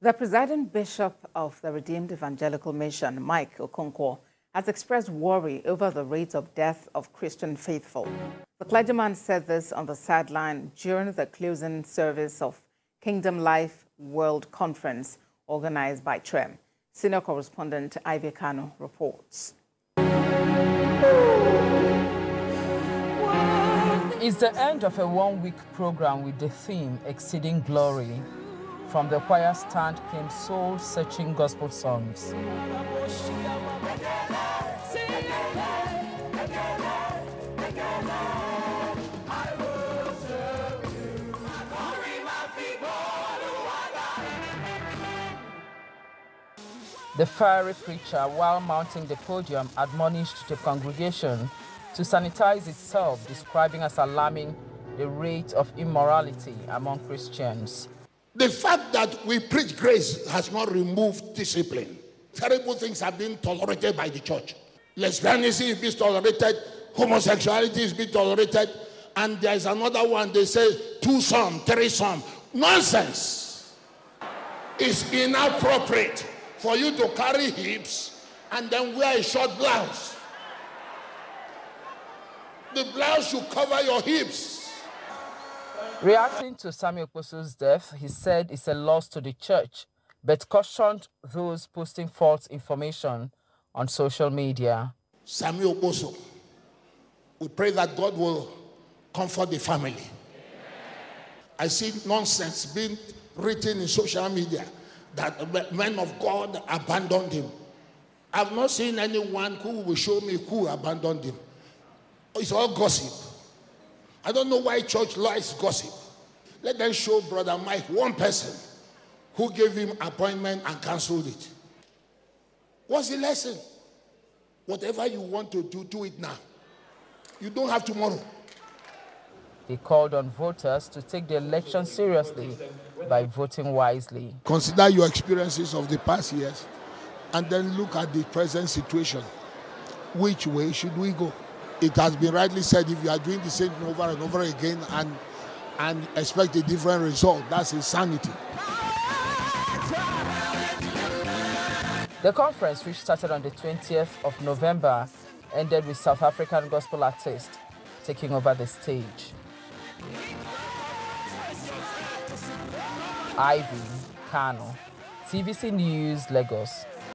The presiding bishop of the Redeemed Evangelical Mission, Mike Okonkwo, has expressed worry over the rates of death of Christian faithful. The clergyman said this on the sideline during the closing service of Kingdom Life World Conference organized by TREM. Senior correspondent Ivy Kano reports. It's the end of a one-week program with the theme Exceeding Glory. From the choir stand came soul-searching gospel songs. The fiery preacher, while mounting the podium, admonished the congregation to sanitize itself, describing as alarming the rate of immorality among Christians. The fact that we preach grace has not removed discipline. Terrible things are being tolerated by the church. Lesbianism is being tolerated, homosexuality is being tolerated, and there's another one, they say, twosome, threesome. Nonsense! It's inappropriate for you to carry hips and then wear a short blouse. The blouse should cover your hips. Reacting to Samuel Oposo's death, he said it's a loss to the church, but cautioned those posting false information on social media. Samuel Oposo, we pray that God will comfort the family. Amen. I see nonsense being written in social media that men of God abandoned him. I've not seen anyone who will show me who abandoned him. It's all gossip. I don't know why church likes gossip. Let them show Brother Mike one person who gave him appointment and canceled it. What's the lesson? Whatever you want to do it now. You don't have tomorrow. He called on voters to take the election seriously by voting wisely. Consider your experiences of the past years and then look at the present situation. Which way should we go? It has been rightly said, if you are doing the same thing over and over again and expect a different result, that's insanity. The conference, which started on the 20th of November, ended with South African gospel artist taking over the stage. Ivy Kano, TVC News, Lagos.